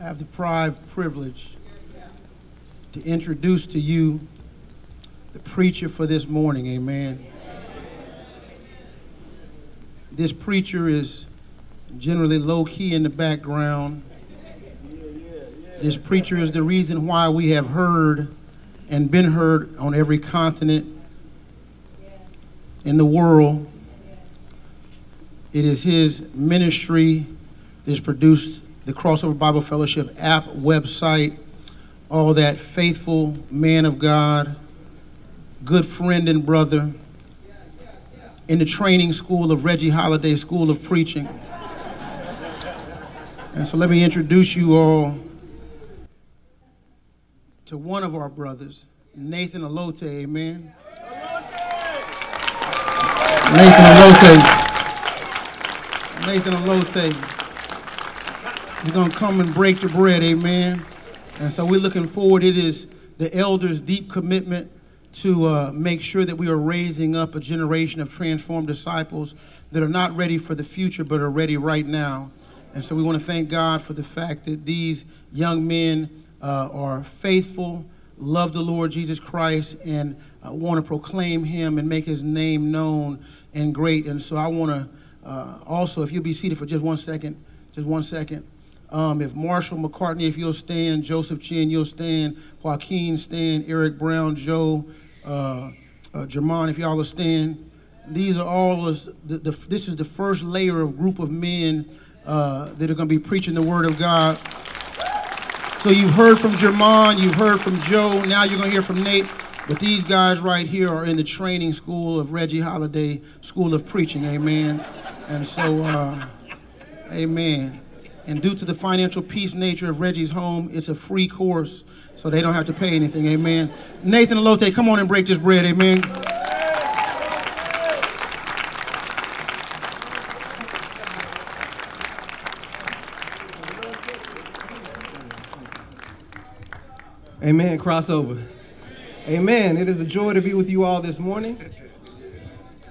I have the privilege to introduce to you the preacher for this morning, amen. This preacher is generally low-key in the background. This preacher is the reason why we have heard and been heard on every continent in the world. It is his ministry that has produced the Crossover Bible Fellowship app, website, all that. Faithful man of God, good friend and brother, in the training school of Reggie Holliday School of Preaching. And so let me introduce you all to one of our brothers, Nathan Allotey, amen. Nathan Allotey. Nathan Allotey. He's going to come and break the bread, amen. And so we're looking forward. It is the elders' deep commitment to make sure that we are raising up a generation of transformed disciples that are not ready for the future but are ready right now. And so we want to thank God for the fact that these young men are faithful, love the Lord Jesus Christ, and want to proclaim him and make his name known and great. And so I want to also, if you'll be seated for just one second. If Marshall McCartney, if you'll stand, Joseph Chin, you'll stand, Joaquin, stand, Eric Brown, Joe, Jermon, if y'all will stand. These are all, this is the first layer of group of men that are going to be preaching the Word of God. So you've heard from Jermon, you've heard from Joe, now you're going to hear from Nate. But these guys right here are in the training school of Reggie Holliday School of Preaching, amen. And so, amen. And due to the financial peace nature of Reggie's home, it's a free course, so they don't have to pay anything, amen. Nathan Allotey, come on and break this bread, amen. Amen, Crossover. Amen. It is a joy to be with you all this morning.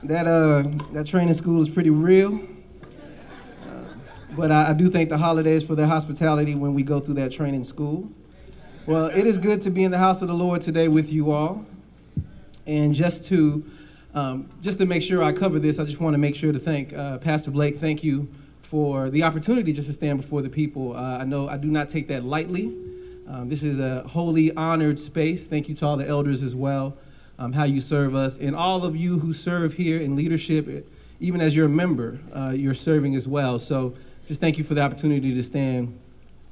That training school is pretty real. But I do thank the Holidays for their hospitality when we go through that training school. Well, it is good to be in the house of the Lord today with you all. And just to make sure I cover this, I just want to make sure to thank Pastor Blake. Thank you for the opportunity just to stand before the people. I know I do not take that lightly. This is a holy, honored space. Thank you to all the elders as well, how you serve us. And all of you who serve here in leadership, even as you're a member, you're serving as well. So just thank you for the opportunity to stand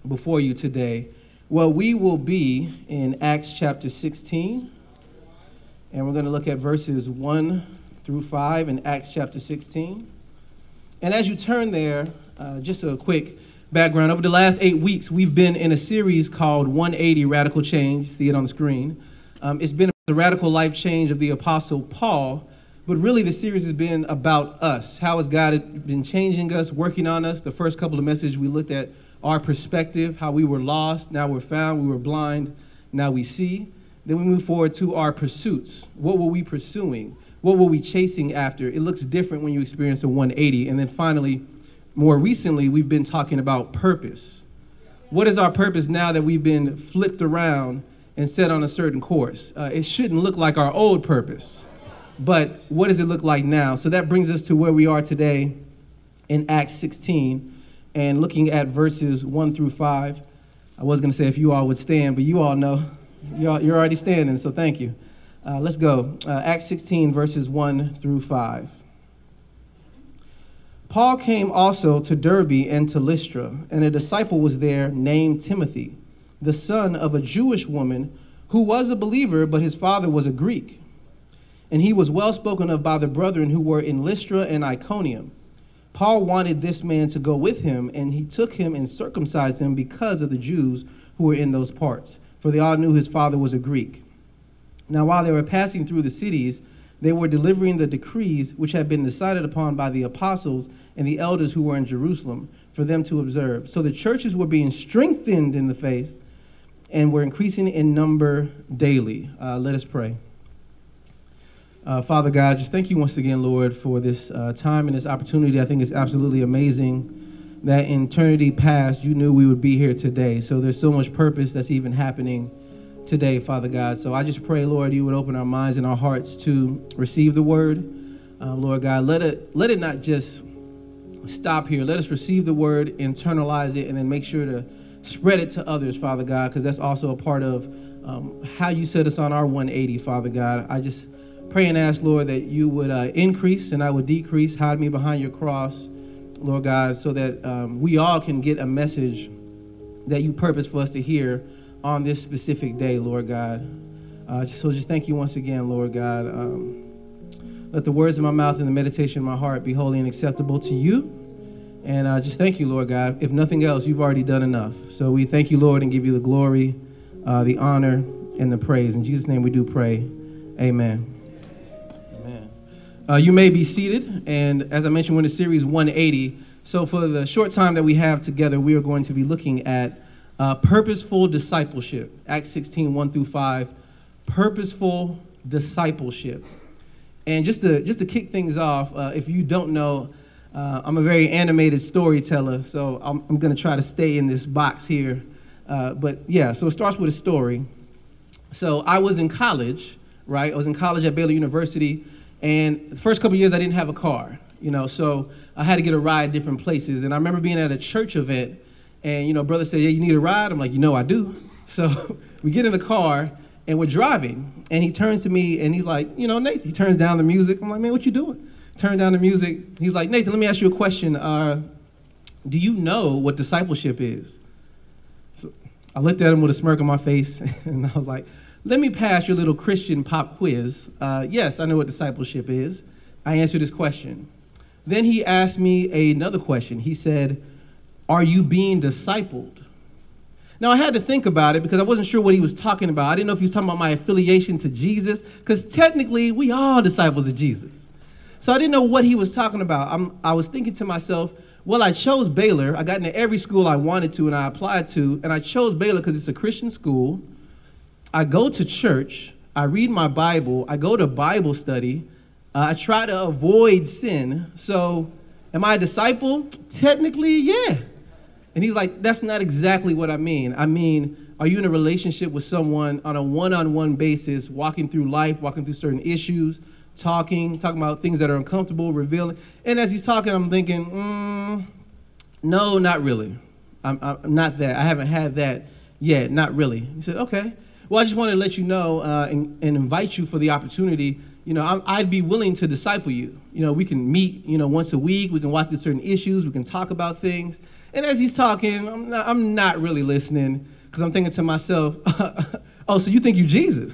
before you today. Well, we will be in Acts chapter 16, and we're going to look at verses 1 through 5 in Acts chapter 16. And as you turn there, just a quick background. Over the last 8 weeks, we've been in a series called 180 Radical Change. You see it on the screen. It's been the radical life change of the Apostle Paul. But really, the series has been about us. How has God been changing us, working on us? The first couple of messages, we looked at our perspective, how we were lost, now we're found, we were blind, now we see. Then we move forward to our pursuits. What were we pursuing? What were we chasing after? It looks different when you experience a 180. And then finally, more recently, we've been talking about purpose. What is our purpose now that we've been flipped around and set on a certain course? It shouldn't look like our old purpose. But what does it look like now? So that brings us to where we are today in Acts 16 and looking at verses 1 through 5. I was going to say if you all would stand, but you all know. You're already standing, so thank you. Let's go. Acts 16, verses 1 through 5. Paul came also to Derbe and to Lystra, and a disciple was there named Timothy, the son of a Jewish woman who was a believer, but his father was a Greek. And he was well spoken of by the brethren who were in Lystra and Iconium. Paul wanted this man to go with him, and he took him and circumcised him because of the Jews who were in those parts, for they all knew his father was a Greek. Now while they were passing through the cities, they were delivering the decrees which had been decided upon by the apostles and the elders who were in Jerusalem for them to observe. So the churches were being strengthened in the faith and were increasing in number daily. Let us pray. Father God, just thank you once again, Lord, for this time and this opportunity. I think it's absolutely amazing that in eternity past, you knew we would be here today. So there's so much purpose that's even happening today, Father God. So I just pray, Lord, you would open our minds and our hearts to receive the word. Lord God, let it not just stop here. Let us receive the word, internalize it, and then make sure to spread it to others, Father God, because that's also a part of how you set us on our 180, Father God. I just pray and ask, Lord, that you would increase and I would decrease. Hide me behind your cross, Lord God, so that we all can get a message that you purpose for us to hear on this specific day, Lord God. So just thank you once again, Lord God. Let the words of my mouth and the meditation of my heart be holy and acceptable to you. And just thank you, Lord God. If nothing else, you've already done enough. So we thank you, Lord, and give you the glory, the honor, and the praise. In Jesus' name we do pray. Amen. Amen. You may be seated. And as I mentioned, we're in the series 180. So for the short time that we have together, we are going to be looking at purposeful discipleship. Acts 16, 1 through 5. Purposeful discipleship. And just to kick things off, if you don't know, I'm a very animated storyteller, so I'm going to try to stay in this box here. But yeah, so it starts with a story. So I was in college, right? I was in college at Baylor University, and the first couple of years I didn't have a car, you know, so I had to get a ride different places. And I remember being at a church event, and, you know, brother said, yeah, you need a ride? I'm like, you know, I do. So we get in the car, and we're driving, and he turns to me, and he's like, you know, Nathan, he turns down the music. I'm like, man, what you doing? Turn down the music. He's like, Nathan, let me ask you a question. Do you know what discipleship is? So I looked at him with a smirk on my face, and I was like, let me pass your little Christian pop quiz. Yes, I know what discipleship is. I answered his question. Then he asked me another question. He said, are you being discipled? Now, I had to think about it because I wasn't sure what he was talking about. I didn't know if he was talking about my affiliation to Jesus, because technically we are disciples of Jesus. So I didn't know what he was talking about. I was thinking to myself, well, I chose Baylor. I got into every school I wanted to and I applied to, and I chose Baylor because it's a Christian school. I go to church. I read my Bible. I go to Bible study. I try to avoid sin. So am I a disciple? Technically, yeah. And he's like, that's not exactly what I mean. I mean, are you in a relationship with someone on a one-on-one basis, walking through life, walking through certain issues, talking about things that are uncomfortable, revealing? And as he's talking, I'm thinking, no, not really. I'm not that. I haven't had that yet. Not really. He said, okay. Well, I just wanted to let you know and invite you for the opportunity. You know, I'd be willing to disciple you. You know, we can meet, you know, once a week. We can walk through certain issues. We can talk about things. And as he's talking, I'm not really listening, because I'm thinking to myself, oh, so you think you Jesus?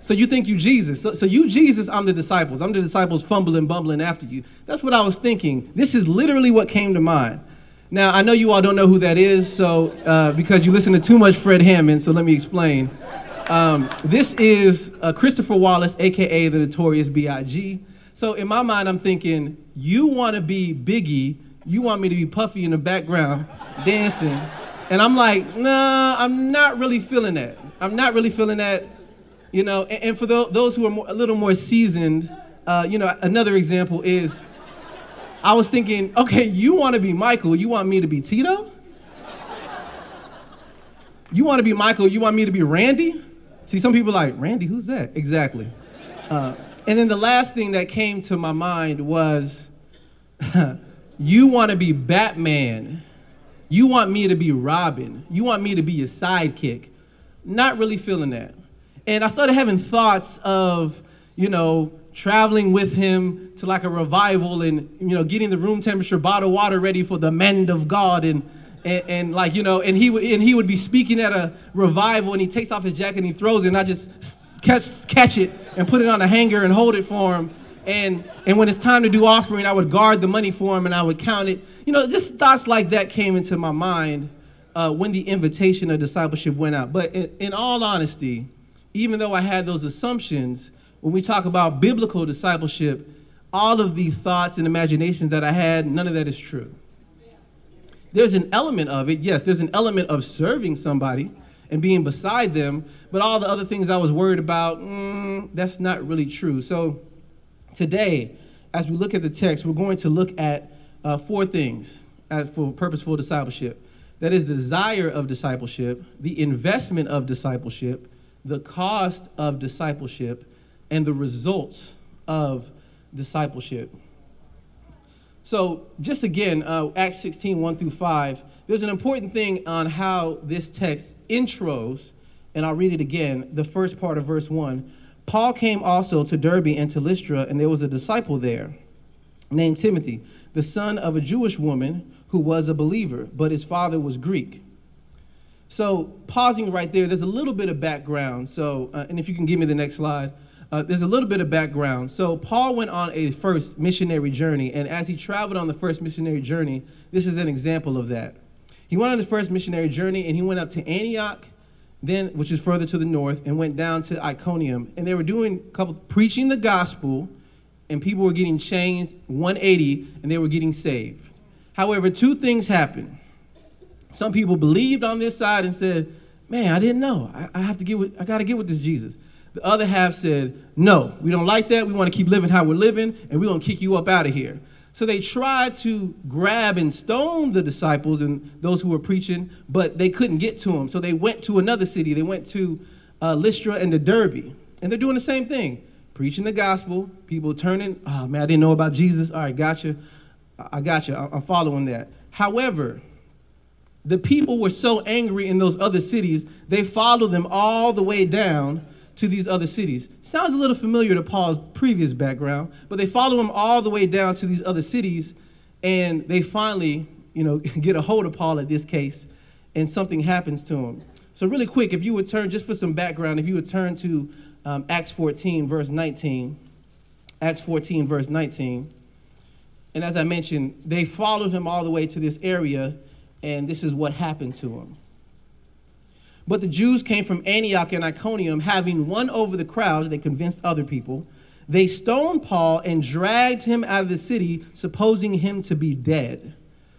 So you think you Jesus? So you Jesus, I'm the disciples. I'm the disciples fumbling, bumbling after you. That's what I was thinking. This is literally what came to mind. Now, I know you all don't know who that is, so because you listen to too much Fred Hammond, so let me explain. This is Christopher Wallace, a.k.a. the Notorious B.I.G. So in my mind, I'm thinking, you want to be Biggie, you want me to be Puffy in the background dancing. And I'm like, nah, I'm not really feeling that. I'm not really feeling that, you know. And for those who are a little more seasoned, you know, another example is, I was thinking, okay, you want to be Michael, you want me to be Tito? You want to be Michael, you want me to be Randy? See, some people are like, Randy, who's that? Exactly. And then the last thing that came to my mind was, you want to be Batman. You want me to be Robin. You want me to be your sidekick. Not really feeling that. And I started having thoughts of, you know, traveling with him to like a revival and, you know, getting the room temperature bottled water ready for the man of God and like, you know, and he would be speaking at a revival and he takes off his jacket and he throws it and I just catch it and put it on a hanger and hold it for him. And when it's time to do offering, I would guard the money for him and I would count it. You know, just thoughts like that came into my mind when the invitation of discipleship went out. But in all honesty, even though I had those assumptions, when we talk about biblical discipleship, all of the thoughts and imaginations that I had, none of that is true. There's an element of it, yes, there's an element of serving somebody and being beside them, but all the other things I was worried about, that's not really true. So today, as we look at the text, we're going to look at four things. for purposeful discipleship. That is the desire of discipleship, the investment of discipleship, the cost of discipleship, and the results of discipleship. So just again, Acts 16, 1 through 5, there's an important thing on how this text intros, and I'll read it again, the first part of verse 1. Paul came also to Derbe and to Lystra, and there was a disciple there named Timothy, the son of a Jewish woman who was a believer, but his father was Greek. So pausing right there, there's a little bit of background. So, and if you can give me the next slide. There's a little bit of background. So Paul went on a first missionary journey, and as he traveled on the first missionary journey, this is an example of that. He went on his first missionary journey, and he went up to Antioch, then, which is further to the north, and went down to Iconium. And they were doing a couple, preaching the gospel, and people were getting changed 180, and they were getting saved. However, two things happened. Some people believed on this side and said, man, I didn't know. I got to get with this Jesus. The other half said, no, we don't like that. We want to keep living how we're living, and we're going to kick you up out of here. So they tried to grab and stone the disciples and those who were preaching, but they couldn't get to them. So they went to another city. They went to Lystra and to Derbe, and they're doing the same thing. Preaching the gospel, people turning, oh, man, I didn't know about Jesus. All right, gotcha. I gotcha. I'm following that. However, the people were so angry in those other cities, they followed them all the way down to these other cities. Sounds a little familiar to Paul's previous background, but they follow him all the way down to these other cities, and they finally, you know, get a hold of Paul at this case, and something happens to him. So really quick, if you would turn, just for some background, if you would turn to Acts 14, verse 19, Acts 14, verse 19, and as I mentioned, they followed him all the way to this area, and this is what happened to him. But the Jews came from Antioch and Iconium, having won over the crowds, they convinced other people. They stoned Paul and dragged him out of the city, supposing him to be dead.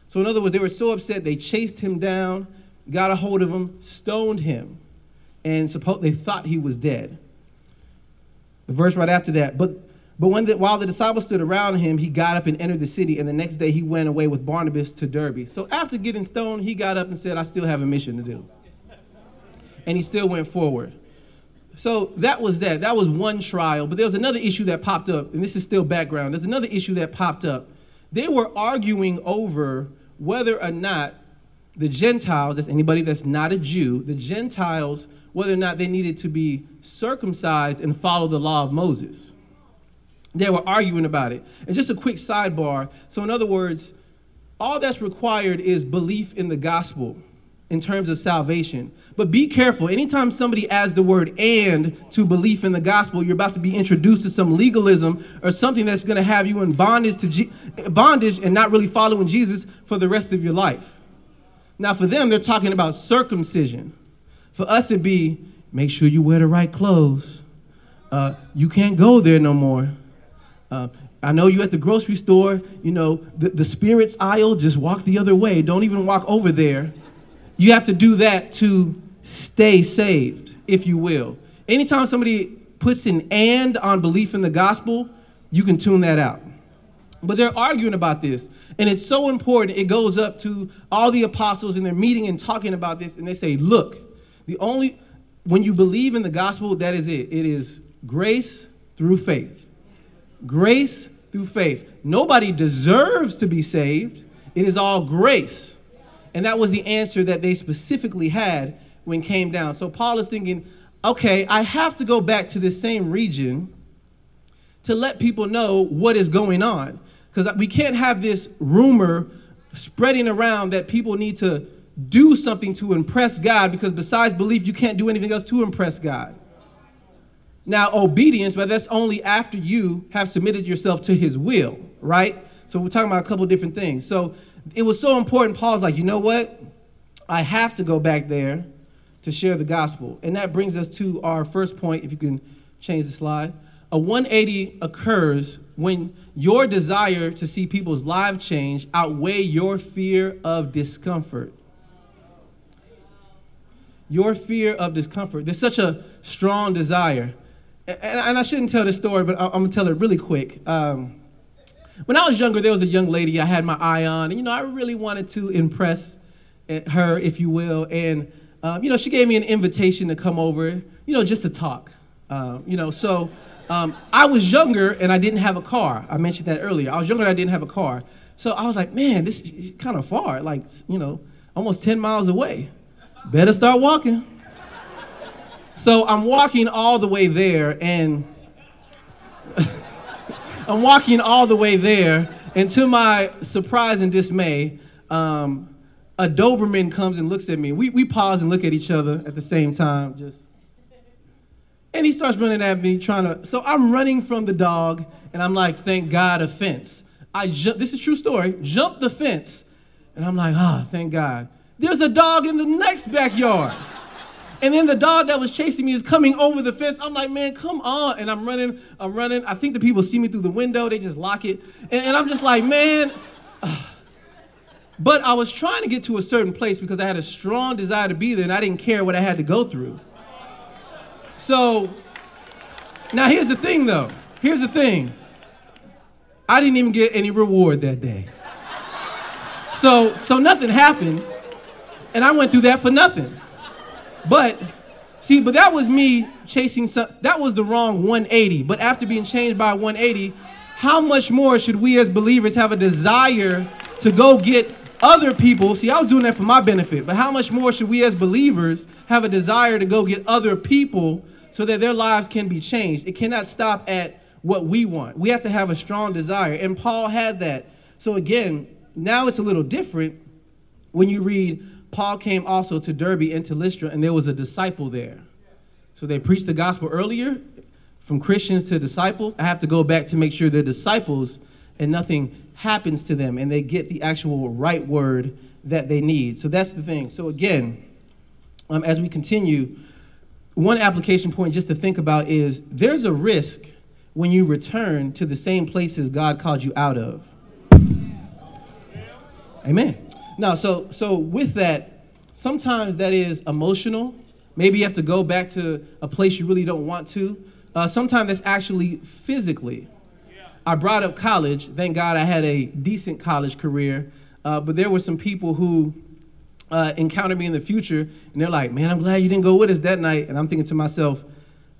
So in other words, they were so upset, they chased him down, got a hold of him, stoned him, and they thought he was dead. The verse right after that, while the disciples stood around him, he got up and entered the city, and the next day he went away with Barnabas to Derbe. So after getting stoned, he got up and said, I still have a mission to do. And he still went forward. So that was that. That was one trial. But there was another issue that popped up, and this is still background. There's another issue that popped up. They were arguing over whether or not the Gentiles, that's anybody that's not a Jew, the Gentiles, whether or not they needed to be circumcised and follow the law of Moses. They were arguing about it. And just a quick sidebar. So in other words, all that's required is belief in the gospel in terms of salvation. But be careful. Anytime somebody adds the word "and" to belief in the gospel, you're about to be introduced to some legalism or something that's going to have you in bondage and not really following Jesus for the rest of your life. Now, for them, they're talking about circumcision. For us, it'd be, make sure you wear the right clothes. You can't go there no more. I know you at the grocery store, you know, the spirits aisle, just walk the other way. Don't even walk over there. You have to do that to stay saved, if you will. Anytime somebody puts an "and" on belief in the gospel, you can tune that out. But they're arguing about this, and it's so important. It goes up to all the apostles, and they're meeting and talking about this, and they say, look, when you believe in the gospel, that is it. It is grace through faith. Grace through faith. Nobody deserves to be saved. It is all grace. And that was the answer that they specifically had when it came down. So Paul is thinking, okay, I have to go back to this same region to let people know what is going on. Because we can't have this rumor spreading around that people need to do something to impress God, because besides belief, you can't do anything else to impress God. Now, obedience, but that's only after you have submitted yourself to his will, right? So we're talking about a couple different things. So it was so important. Paul's like, you know what? I have to go back there to share the gospel. And that brings us to our first point, if you can change the slide. A 180 occurs when your desire to see people's lives change outweigh your fear of discomfort. Your fear of discomfort. There's such a strong desire. And I shouldn't tell this story, but I'm going to tell it really quick. When I was younger, there was a young lady I had my eye on, and, I really wanted to impress her, if you will, and, she gave me an invitation to come over, just to talk, I was younger and I didn't have a car. I mentioned that earlier. I was younger and I didn't have a car. So I was like, man, this is kind of far, like, almost 10 miles away. Better start walking. So I'm walking all the way there, and and to my surprise and dismay, a Doberman comes and looks at me. We pause and look at each other at the same time, and he starts running at me, so I'm running from the dog, and I'm like, thank God, a fence. This is a true story, jump the fence, and I'm like, thank God. There's a dog in the next backyard. And then the dog that was chasing me is coming over the fence. I'm like, man, come on. And I'm running. I think the people see me through the window. They just lock it. And I'm just like, man. But I was trying to get to a certain place because I had a strong desire to be there, and I didn't care what I had to go through. So now here's the thing, though. Here's the thing. I didn't even get any reward that day. So nothing happened, and I went through that for nothing. But that was me chasing that was the wrong 180. But after being changed by 180, how much more should we as believers have a desire to go get other people? See, I was doing that for my benefit, but how much more should we as believers have a desire to go get other people so that their lives can be changed? It cannot stop at what we want. We have to have a strong desire, and Paul had that. So again, now it's a little different when you read, Paul came also to Derbe and to Lystra, and there was a disciple there. So they preached the gospel earlier, from Christians to disciples. I have to go back to make sure they're disciples and nothing happens to them, and they get the actual right word that they need. So that's the thing. So again, as we continue, one application point just to think about is there's a risk when you return to the same places God called you out of. Amen. No, so with that, sometimes that is emotional. Maybe you have to go back to a place you really don't want to. Sometimes that's actually physically. Yeah. I brought up college. Thank God I had a decent college career. But there were some people who encountered me in the future, and they're like, man, I'm glad you didn't go with us that night. And I'm thinking to myself,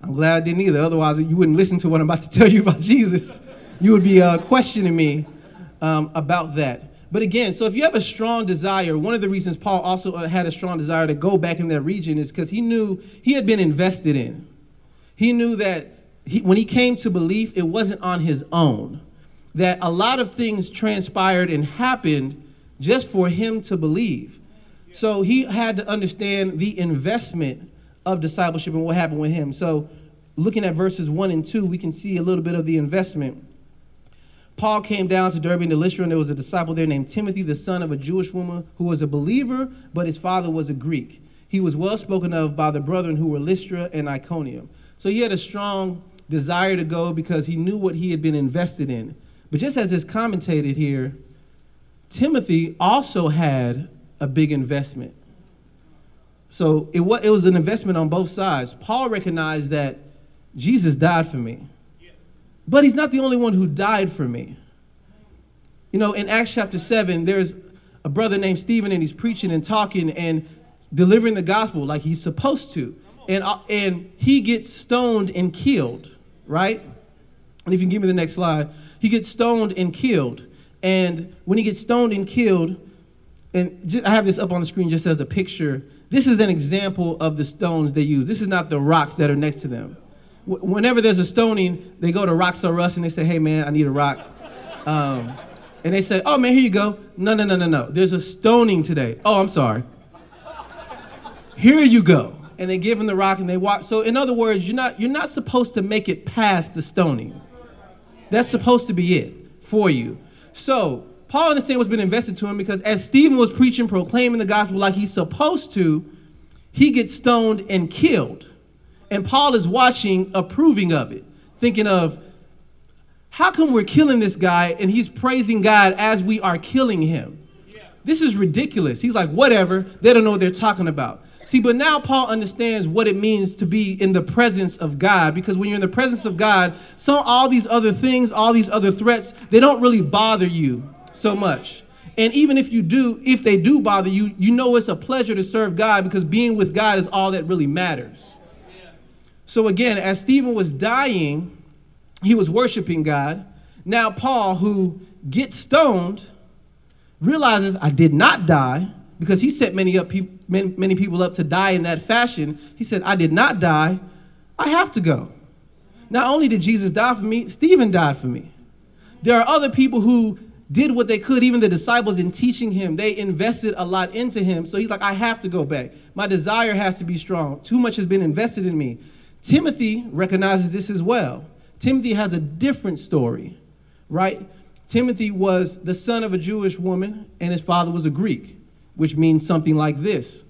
I'm glad I didn't either. Otherwise, you wouldn't listen to what I'm about to tell you about Jesus. You would be questioning me about that. But again, so if you have a strong desire, one of the reasons Paul also had a strong desire to go back in that region is because he knew he had been invested in. He knew that when he came to belief, it wasn't on his own. That a lot of things transpired and happened just for him to believe. So he had to understand the investment of discipleship and what happened with him. So looking at verses 1 and 2, we can see a little bit of the investment. Paul came down to Derbe and to Lystra, and there was a disciple there named Timothy, the son of a Jewish woman who was a believer, but his father was a Greek. He was well spoken of by the brethren who were Lystra and Iconium. So he had a strong desire to go because he knew what he had been invested in. But just as is commentated here, Timothy also had a big investment. So it was an investment on both sides. Paul recognized that Jesus died for me. But he's not the only one who died for me. In Acts chapter 7, there's a brother named Stephen, and he's preaching and talking and delivering the gospel like he's supposed to. And he gets stoned and killed, right? And if you can give me the next slide. He gets stoned and killed. And when he gets stoned and killed, and I have this up on the screen just as a picture. This is an example of the stones they use. This is not the rocks that are next to them. Whenever there's a stoning, they go to Rocks R Us and they say, hey, man, I need a rock. And they say, oh, man, here you go. No. There's a stoning today. Oh, I'm sorry. Here you go. And they give him the rock and they walk. So in other words, you're not supposed to make it past the stoning. That's supposed to be it for you. So Paul understands what's been invested to him because as Stephen was preaching, proclaiming the gospel like he's supposed to, he gets stoned and killed. And Paul is watching, approving of it, thinking of how come we're killing this guy and he's praising God as we are killing him? Yeah. This is ridiculous. He's like, whatever. They don't know what they're talking about. See, but now Paul understands what it means to be in the presence of God, because when you're in the presence of God, all these other things, all these other threats, they don't really bother you so much. And even if you do, if they do bother you, you know it's a pleasure to serve God, because being with God is all that really matters. So again, as Stephen was dying, he was worshiping God. Now Paul, who gets stoned, realizes I did not die, because he set many people up to die in that fashion. He said, I did not die. I have to go. Not only did Jesus die for me, Stephen died for me. There are other people who did what they could, even the disciples, in teaching him. They invested a lot into him. So he's like, I have to go back. My desire has to be strong. Too much has been invested in me. Timothy recognizes this as well. Timothy has a different story, right? Timothy was the son of a Jewish woman, and his father was a Greek, which means something like this.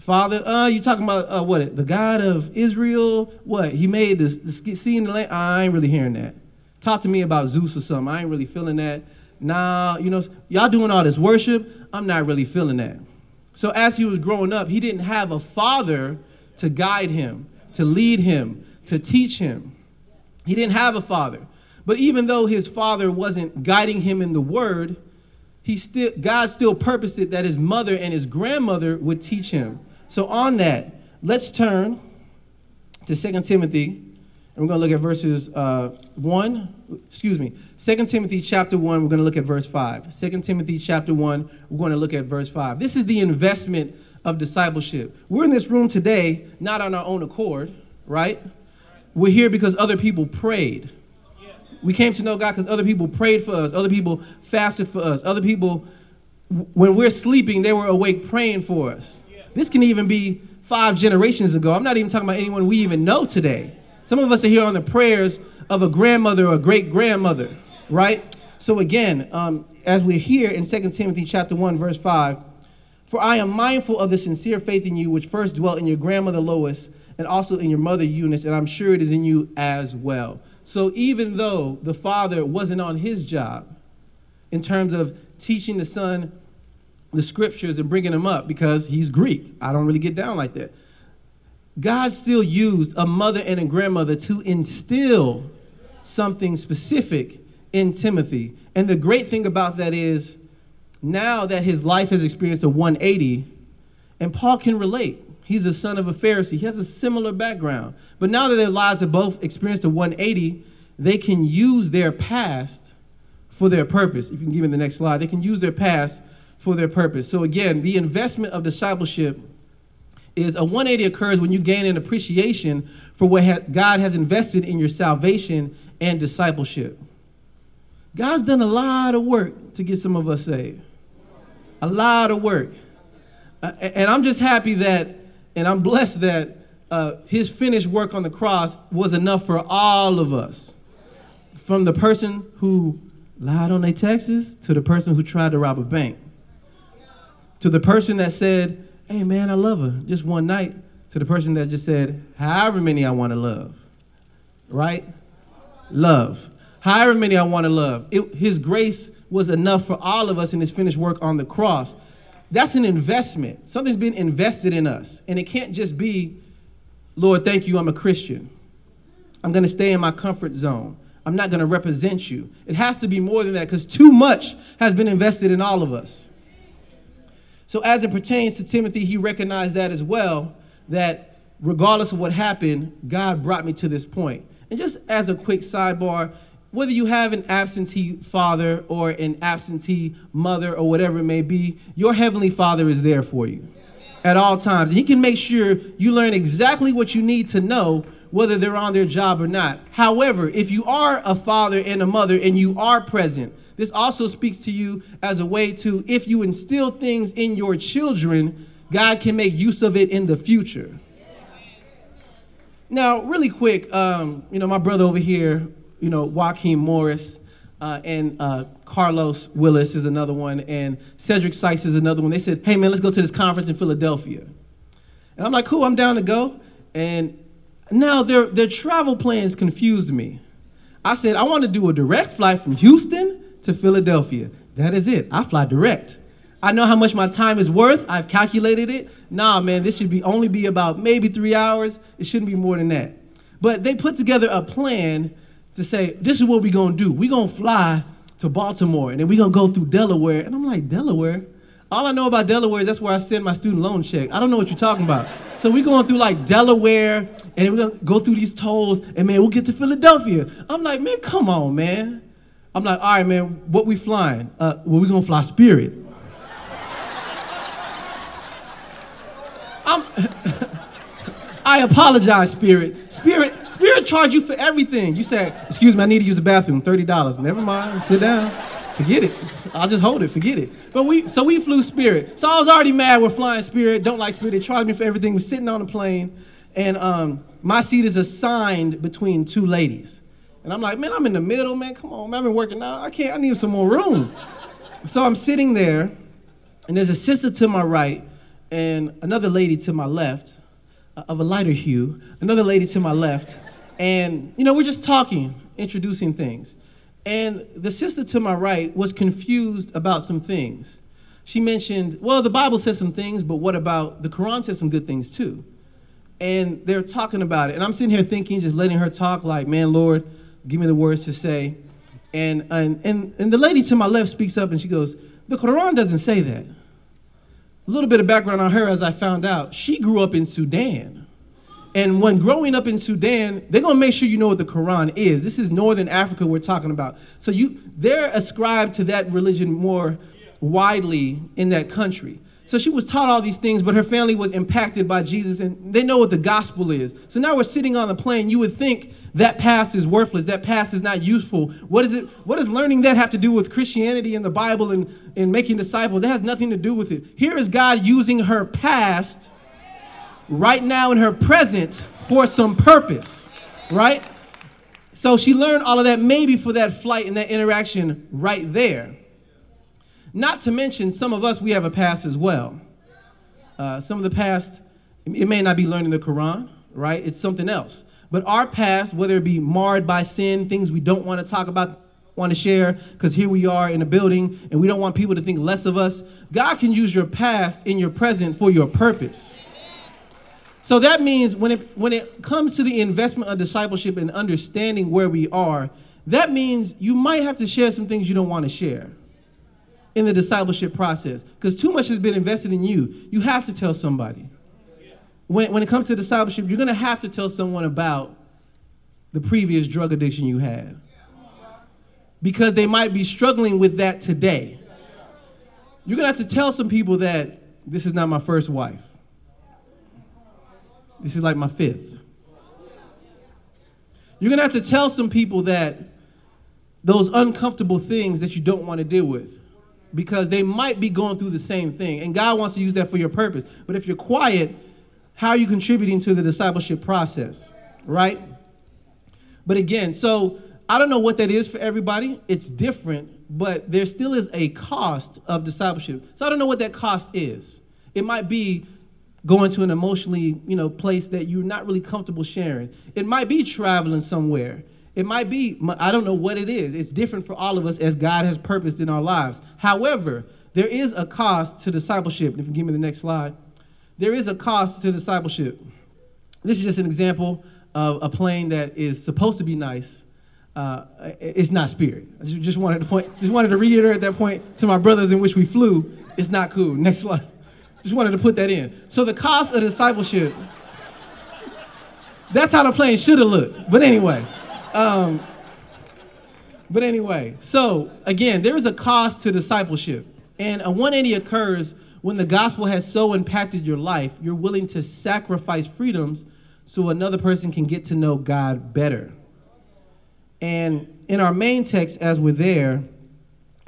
Father, you're talking about, what, the God of Israel? What, he made the sea and the land? I ain't really hearing that. Talk to me about Zeus or something. I ain't really feeling that. Nah, you know, y'all doing all this worship. I'm not really feeling that. So as he was growing up, he didn't have a father to guide him, to lead him, to teach him. He didn't have a father. But even though his father wasn't guiding him in the word, God still purposed it that his mother and his grandmother would teach him. So on that, let's turn to 2 Timothy, and we're going to look at verses 2 Timothy chapter 1, we're going to look at verse 5. 2 Timothy chapter 1, we're going to look at verse 5. This is the investment of discipleship. We're in this room today, not on our own accord, right? We're here because other people prayed. We came to know God because other people prayed for us. Other people fasted for us. Other people, when we're sleeping, they were awake praying for us. Yeah. This can even be 5 generations ago. I'm not even talking about anyone we even know today. Some of us are here on the prayers of a grandmother or a great-grandmother, right? So again, as we're here in 2 Timothy chapter 1, verse 5, for I am mindful of the sincere faith in you, which first dwelt in your grandmother Lois and also in your mother Eunice, and I'm sure it is in you as well. So even though the father wasn't on his job in terms of teaching the son the scriptures and bringing him up, because he's Greek, I don't really get down like that, God still used a mother and a grandmother to instill something specific in Timothy. And the great thing about that is now that his life has experienced a 180, and Paul can relate. He's the son of a Pharisee. He has a similar background. But now that their lives have both experienced a 180, they can use their past for their purpose. If you can give me the next slide. They can use their past for their purpose. So again, the investment of discipleship is a 180 occurs when you gain an appreciation for what God has invested in your salvation and discipleship. God's done a lot of work to get some of us saved. A lot of work. And I'm just happy that, and I'm blessed that his finished work on the cross was enough for all of us. From the person who lied on their taxes to the person who tried to rob a bank. To the person that said, hey man, I love her, just one night. To the person that just said, however many I want to love. Right? Love. However many I want to love. His grace was enough for all of us in his finished work on the cross. That's an investment. Something's been invested in us. And it can't just be, Lord, thank you, I'm a Christian. I'm going to stay in my comfort zone. I'm not going to represent you. It has to be more than that, because too much has been invested in all of us. So as it pertains to Timothy, he recognized that as well, that regardless of what happened, God brought me to this point. And just as a quick sidebar, whether you have an absentee father or an absentee mother or whatever it may be, your heavenly father is there for you at all times. And he can make sure you learn exactly what you need to know, whether they're on their job or not. However, if you are a father and a mother and you are present, this also speaks to you as a way to, if you instill things in your children, God can make use of it in the future. Now, really quick, you know, my brother over here, you know, Joaquin Morris and Carlos Willis is another one, and Cedric Sykes is another one. They said, hey man, let's go to this conference in Philadelphia. And I'm like, cool, I'm down to go. And now their travel plans confused me. I said, I want to do a direct flight from Houston to Philadelphia. That is it, I fly direct. I know how much my time is worth. I've calculated it. Nah, man, this should be only be about maybe 3 hours. It shouldn't be more than that. But they put together a plan to say, this is what we're going to do. We're going to fly to Baltimore, and then we're going to go through Delaware. And I'm like, Delaware? All I know about Delaware is that's where I send my student loan check. I don't know what you're talking about. So we're going through like Delaware, and we're going to go through these tolls, and man, we'll get to Philadelphia. I'm like, man, come on, man. I'm like, all right, man, what we flying? Well, we're going to fly Spirit. I apologize, Spirit. Spirit charged you for everything. You said, excuse me, I need to use the bathroom, $30. Never mind, sit down, forget it. I'll just hold it, forget it. But we flew Spirit. So I was already mad we're flying Spirit, don't like Spirit. They charged me for everything. We're sitting on the plane, and my seat is assigned between two ladies. And I'm like, man, I'm in the middle, man, come on, man, I've been working out. I need some more room. So I'm sitting there, and there's a sister to my right, and another lady to my left, of a lighter hue, another lady to my left, and you know, we're just talking, introducing things. And the sister to my right was confused about some things. She mentioned, well, the Bible says some things, but what about, the Quran says some good things too. And they're talking about it, and I'm sitting here thinking, just letting her talk like, man, Lord, give me the words to say. And the lady to my left speaks up and she goes, the Quran doesn't say that. A little bit of background on her, as I found out, she grew up in Sudan. And when growing up in Sudan, they're going to make sure you know what the Quran is. This is Northern Africa we're talking about. So they're ascribed to that religion more widely in that country. So she was taught all these things, but her family was impacted by Jesus, and they know what the gospel is. So now we're sitting on the plane. You would think that past is worthless. That past is not useful. What does learning that have to do with Christianity and the Bible and making disciples? That has nothing to do with it. Here is God using her past right now in her present for some purpose, right? So she learned all of that maybe for that flight and that interaction right there. Not to mention, some of us, we have a past as well. Some of the past, it may not be learning the Quran, right? It's something else. But our past, whether it be marred by sin, things we don't want to talk about, want to share, because here we are in a building, and we don't want people to think less of us. God can use your past in your present for your purpose. So that means when it comes to the investment of discipleship and understanding where we are, that means you might have to share some things you don't want to share in the discipleship process, because too much has been invested in you. You have to tell somebody. When it comes to discipleship, you're going to have to tell someone about the previous drug addiction you had, because they might be struggling with that today. You're going to have to tell some people that this is not my first wife. This is like my fifth. You're going to have to tell some people that those uncomfortable things that you don't want to deal with, because they might be going through the same thing, and God wants to use that for your purpose. But if you're quiet, how are you contributing to the discipleship process, right? But again, so I don't know what that is for everybody. It's different, but there still is a cost of discipleship. So I don't know what that cost is. It might be going to an emotionally, place that you're not really comfortable sharing. It might be traveling somewhere. It might be, I don't know what it is. It's different for all of us as God has purposed in our lives. However, there is a cost to discipleship. If you give me the next slide. There is a cost to discipleship. This is just an example of a plane that is supposed to be nice. It's not Spirit. I just wanted to reiterate that point to my brothers in which we flew. It's not cool. Next slide. Just wanted to put that in. So the cost of discipleship, that's how the plane should have looked. But anyway, so again, there is a cost to discipleship, and a 180 occurs when the gospel has so impacted your life, you're willing to sacrifice freedoms so another person can get to know God better. And in our main text, as we're there,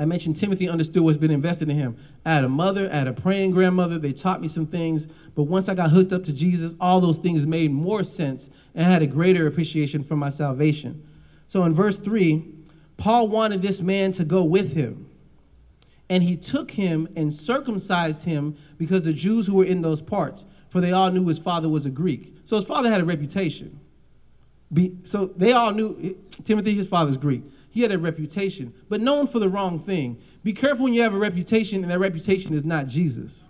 I mentioned Timothy understood what's been invested in him. I had a mother, I had a praying grandmother, they taught me some things, but once I got hooked up to Jesus, all those things made more sense, and I had a greater appreciation for my salvation. So in verse 3, Paul wanted this man to go with him, and he took him and circumcised him because the Jews who were in those parts, for they all knew his father was a Greek. So his father had a reputation. So they all knew, Timothy, his father's Greek. He had a reputation, but known for the wrong thing. Be careful when you have a reputation and that reputation is not Jesus.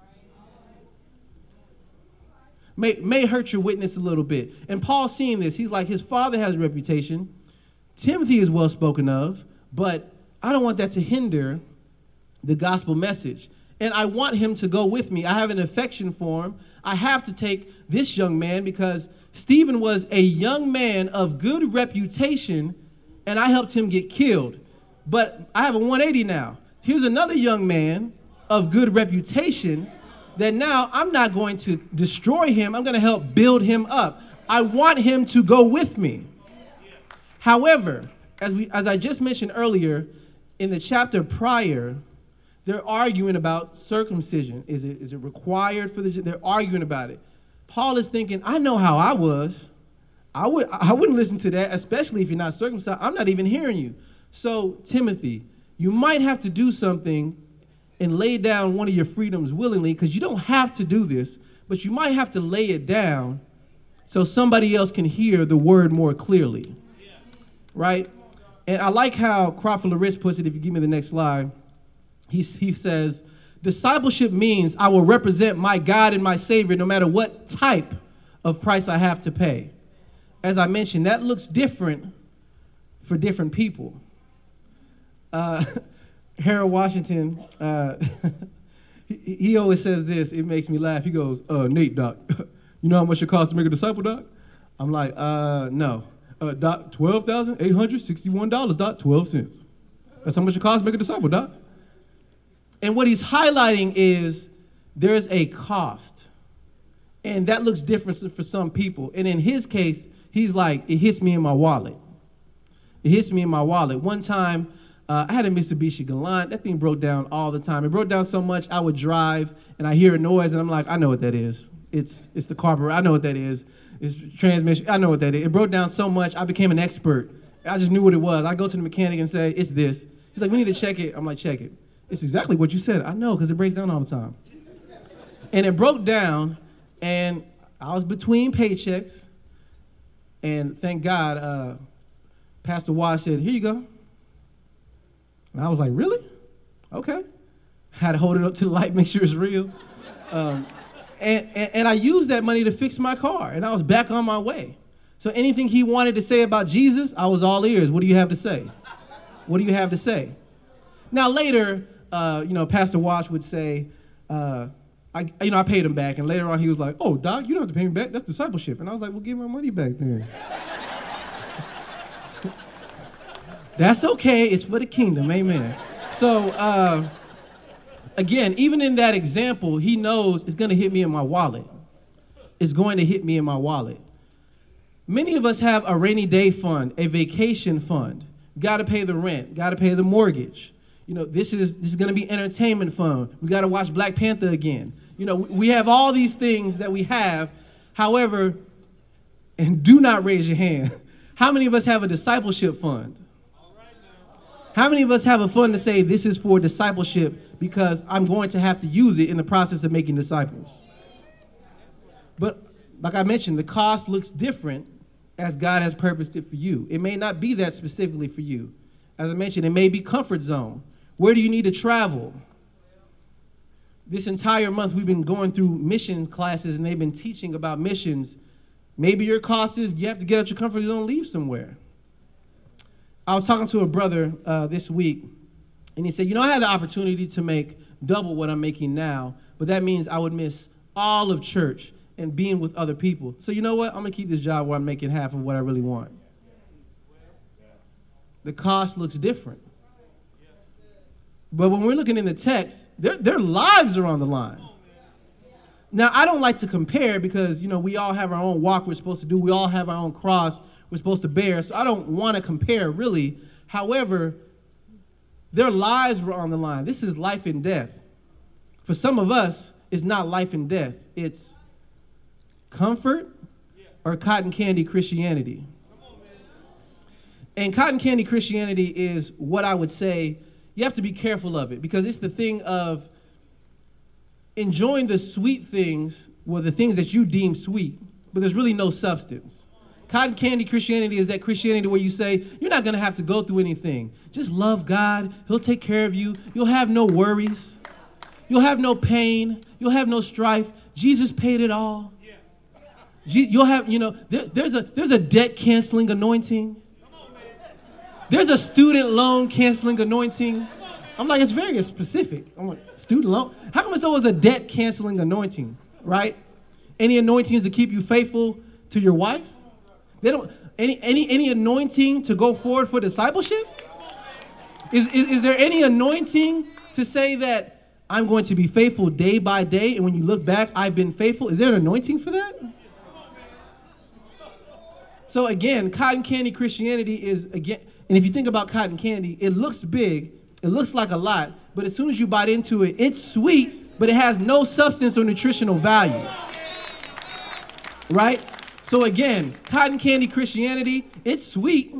May hurt your witness a little bit. And Paul, seeing this, he's like, his father has a reputation. Timothy is well spoken of, but I don't want that to hinder the gospel message. And I want him to go with me. I have an affection for him. I have to take this young man because Stephen was a young man of good reputation, and I helped him get killed. But I have a 180 now. Here's another young man of good reputation that now I'm not going to destroy him. I'm going to help build him up. I want him to go with me. However, as I just mentioned earlier, in the chapter prior, they're arguing about circumcision. Is it required for the... They're arguing about it. Paul is thinking, I know how I was. I wouldn't listen to that, especially if you're not circumcised. I'm not even hearing you. So, Timothy, you might have to do something and lay down one of your freedoms willingly, because you don't have to do this, but you might have to lay it down so somebody else can hear the word more clearly. Yeah. Right? And I like how Crawford-Larris puts it, if you give me the next slide. He says, discipleship means I will represent my God and my Savior no matter what type of price I have to pay. As I mentioned, that looks different for different people. Harold Washington, he always says this. It makes me laugh. He goes, Nate, Doc, you know how much it costs to make a disciple, Doc? I'm like, no. Doc, $12,861, Doc, 12 cents. That's how much it costs to make a disciple, Doc. And what he's highlighting is there's a cost. And that looks different for some people. And in his case, he's like, it hits me in my wallet. It hits me in my wallet. One time, I had a Mitsubishi Galant. That thing broke down all the time. It broke down so much, I would drive, and I hear a noise, and I'm like, I know what that is. It's the carburetor. I know what that is. It's transmission. I know what that is. It broke down so much, I became an expert. I just knew what it was. I go to the mechanic and say, it's this. He's like, we need to check it. I'm like, check it. It's exactly what you said. I know, because it breaks down all the time. And it broke down, and I was between paychecks, and thank God, Pastor Wash said, here you go. And I was like, really? Okay. I had to hold it up to the light, make sure it's real. And I used that money to fix my car, and I was back on my way. So anything he wanted to say about Jesus, I was all ears. What do you have to say? What do you have to say? Now later, Pastor Wash would say, I paid him back. And later on, he was like, oh, Doc, you don't have to pay me back. That's discipleship. And I was like, well, give my money back then. That's okay. It's for the kingdom. Amen. So, again, even in that example, he knows it's going to hit me in my wallet. It's going to hit me in my wallet. Many of us have a rainy day fund, a vacation fund. Got to pay the rent. Got to pay the mortgage. You know, this is going to be entertainment fund. We got to watch Black Panther again. You know, we have all these things that we have. However, and do not raise your hand, how many of us have a discipleship fund? How many of us have a fund to say this is for discipleship because I'm going to have to use it in the process of making disciples? But like I mentioned, the cost looks different as God has purposed it for you. It may not be that specifically for you. As I mentioned, it may be comfort zone. Where do you need to travel? This entire month we've been going through mission classes and they've been teaching about missions. Maybe your cost is you have to get out your comfort zone and leave somewhere. I was talking to a brother this week, and he said, I had the opportunity to make double what I'm making now, but that means I would miss all of church and being with other people. So you know what? I'm going to keep this job where I'm making half of what I really want. The cost looks different. But when we're looking in the text, their lives are on the line. Now, I don't like to compare because, we all have our own walk we're supposed to do. We all have our own cross we're supposed to bear. So I don't want to compare, really. However, their lives were on the line. This is life and death. For some of us, it's not life and death. It's comfort or cotton candy Christianity. And cotton candy Christianity is what I would say, you have to be careful of it because it's the thing of enjoying the sweet things, well, the things that you deem sweet, but there's really no substance. Cotton candy Christianity is that Christianity where you say, you're not going to have to go through anything. Just love God. He'll take care of you. You'll have no worries. You'll have no pain. You'll have no strife. Jesus paid it all. You'll have, you know, there's a debt canceling anointing. There's a student loan canceling anointing. I'm like, it's very specific. I'm like, student loan? How come it's always a debt canceling anointing, right? Any anointings to keep you faithful to your wife? They don't any anointing to go forward for discipleship? Is there any anointing to say that I'm going to be faithful day by day, and when you look back, I've been faithful? Is there an anointing for that? So again, cotton candy Christianity is, again, and if you think about cotton candy, it looks big, it looks like a lot, but as soon as you bite into it, it's sweet, but it has no substance or nutritional value, right? So again, cotton candy Christianity, it's sweet,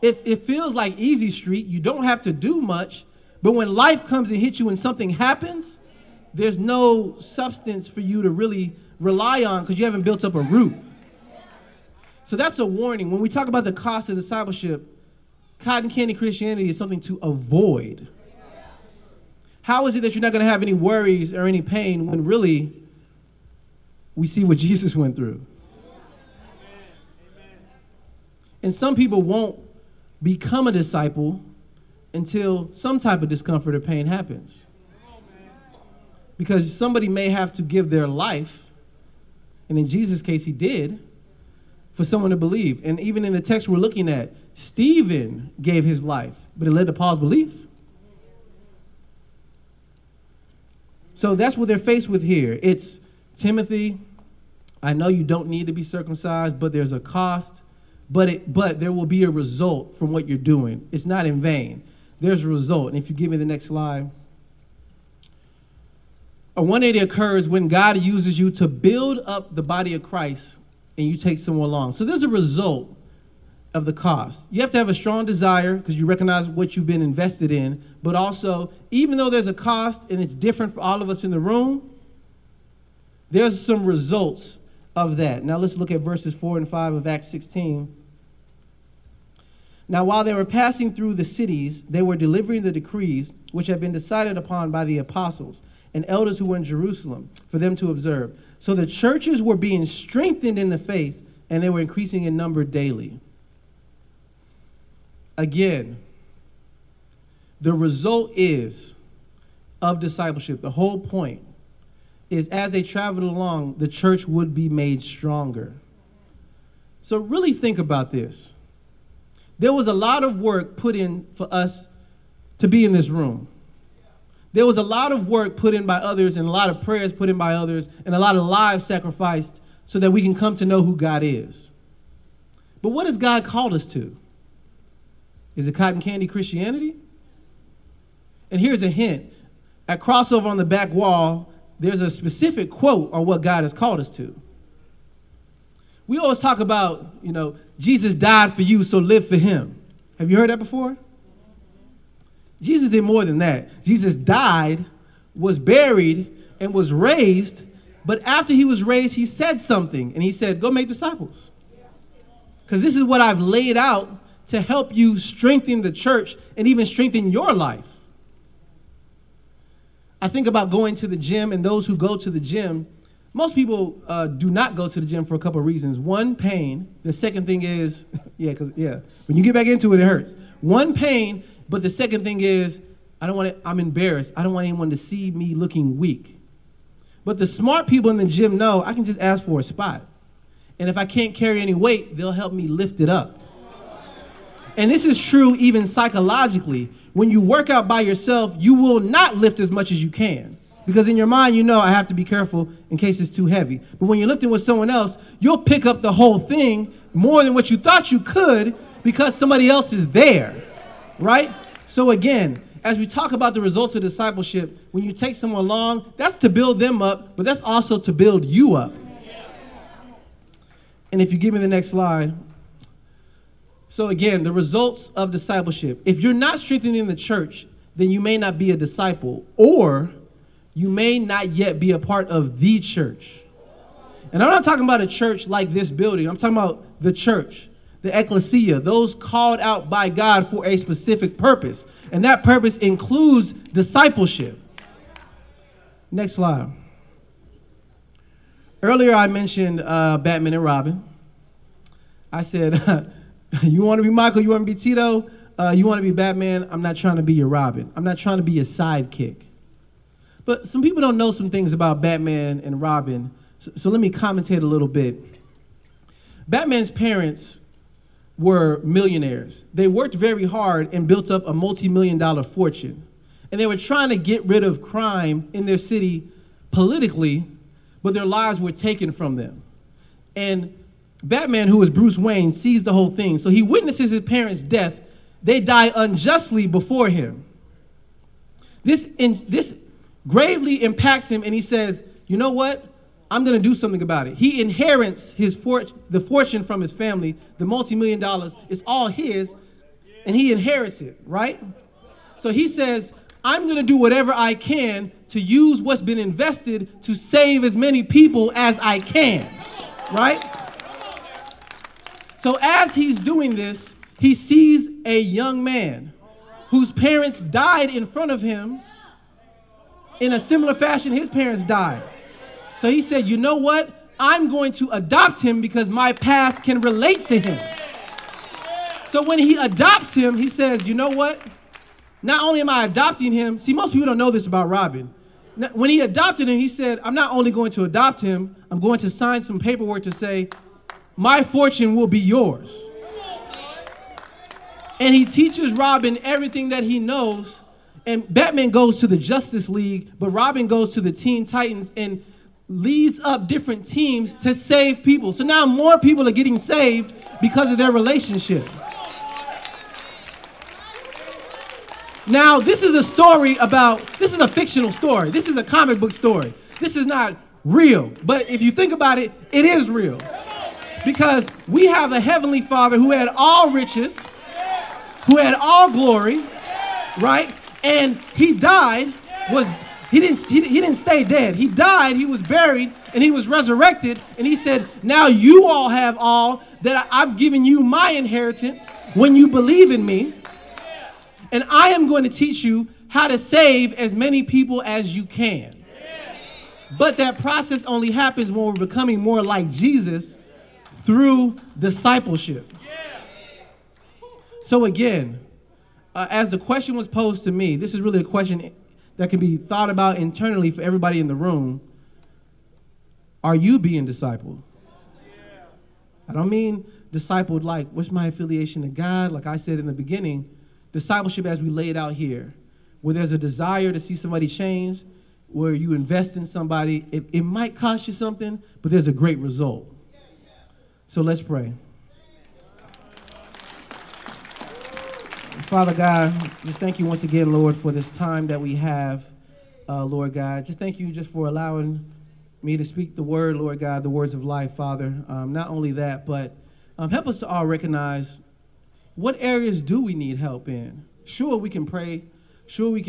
it feels like easy street, you don't have to do much, but when life comes and hits you and something happens, there's no substance for you to really rely on because you haven't built up a root. So that's a warning. When we talk about the cost of discipleship, cotton candy Christianity is something to avoid. How is it that you're not going to have any worries or any pain when really we see what Jesus went through? And some people won't become a disciple until some type of discomfort or pain happens. Because somebody may have to give their life, and in Jesus' case he did, for someone to believe. And even in the text we're looking at, Stephen gave his life, but it led to Paul's belief. So that's what they're faced with here. It's, Timothy, I know you don't need to be circumcised, but there's a cost, but there will be a result from what you're doing. It's not in vain. There's a result. And if you give me the next slide. A 180 occurs when God uses you to build up the body of Christ and you take someone along. So there's a result of the cost. You have to have a strong desire because you recognize what you've been invested in. But also, even though there's a cost and it's different for all of us in the room, there's some results of that. Now let's look at verses 4 and 5 of Acts 16. Now while they were passing through the cities, they were delivering the decrees which had been decided upon by the apostles and elders who were in Jerusalem for them to observe. So the churches were being strengthened in the faith, and they were increasing in number daily. Again, the result is of discipleship. The whole point is as they traveled along, the church would be made stronger. So really think about this. There was a lot of work put in for us to be in this room. There was a lot of work put in by others and a lot of prayers put in by others and a lot of lives sacrificed so that we can come to know who God is. But what has God called us to? Is it cotton candy Christianity? And here's a hint. At Crossover on the back wall, there's a specific quote on what God has called us to. We always talk about, you know, Jesus died for you, so live for him. Have you heard that before? Jesus did more than that. Jesus died, was buried, and was raised, but after he was raised, he said something, and he said, go make disciples. Because this is what I've laid out to help you strengthen the church and even strengthen your life. I think about going to the gym, and those who go to the gym, most people do not go to the gym for a couple of reasons. One, pain. The second thing is, when you get back into it, it hurts. One, pain, but the second thing is, I'm embarrassed. I don't want anyone to see me looking weak. But the smart people in the gym know I can just ask for a spot. And if I can't carry any weight, they'll help me lift it up. And this is true even psychologically. When you work out by yourself, you will not lift as much as you can. Because in your mind, you know, I have to be careful in case it's too heavy. But when you're lifting with someone else, you'll pick up the whole thing more than what you thought you could because somebody else is there, right? So again, as we talk about the results of discipleship, when you take someone along, that's to build them up, but that's also to build you up. And if you give me the next slide. So again, the results of discipleship. If you're not strengthening the church, then you may not be a disciple, or you may not yet be a part of the church. And I'm not talking about a church like this building. I'm talking about the church, the ecclesia, those called out by God for a specific purpose. And that purpose includes discipleship. Next slide. Earlier I mentioned Batman and Robin. I said, you want to be Michael, you want to be Tito, you want to be Batman, I'm not trying to be your Robin. I'm not trying to be your sidekick. But some people don't know some things about Batman and Robin, so let me commentate a little bit. Batman's parents were millionaires. They worked very hard and built up a multi-million-dollar fortune. And they were trying to get rid of crime in their city politically, but their lives were taken from them. And Batman, who is Bruce Wayne, sees the whole thing. So he witnesses his parents' death. They die unjustly before him. This gravely impacts him, and he says, you know what? I'm going to do something about it. He inherits the fortune from his family, the multi-million dollars. It's all his, and he inherits it, right? So he says, I'm going to do whatever I can to use what's been invested to save as many people as I can, right? So as he's doing this, he sees a young man whose parents died in front of him in a similar fashion his parents died. So he said, you know what? I'm going to adopt him because my past can relate to him. So when he adopts him, he says, you know what? Not only am I adopting him, see, most people don't know this about Robin. When he adopted him, he said, I'm not only going to adopt him, I'm going to sign some paperwork to say, my fortune will be yours. And he teaches Robin everything that he knows. And Batman goes to the Justice League, but Robin goes to the Teen Titans and leads up different teams to save people. So now more people are getting saved because of their relationship. Now, this is a story about, this is a fictional story. This is a comic book story. This is not real. But if you think about it, it is real. Because we have a heavenly Father who had all riches, who had all glory, right? And he died, he didn't stay dead. He died, he was buried, and he was resurrected. And he said, now you all have all that I've given you my inheritance when you believe in me. And I am going to teach you how to save as many people as you can. But that process only happens when we're becoming more like Jesus through discipleship. So again, as the question was posed to me, this is really a question that can be thought about internally for everybody in the room. Are you being discipled? I don't mean discipled like, what's my affiliation to God? Like I said in the beginning, discipleship as we lay it out here, where there's a desire to see somebody change, where you invest in somebody, it might cost you something, but there's a great result. So let's pray. Father God, just thank you once again, Lord, for this time that we have, Lord God. Just thank you just for allowing me to speak the word, Lord God, the words of life, Father. Not only that, but help us to all recognize what areas do we need help in. Sure, we can pray. Sure, we can.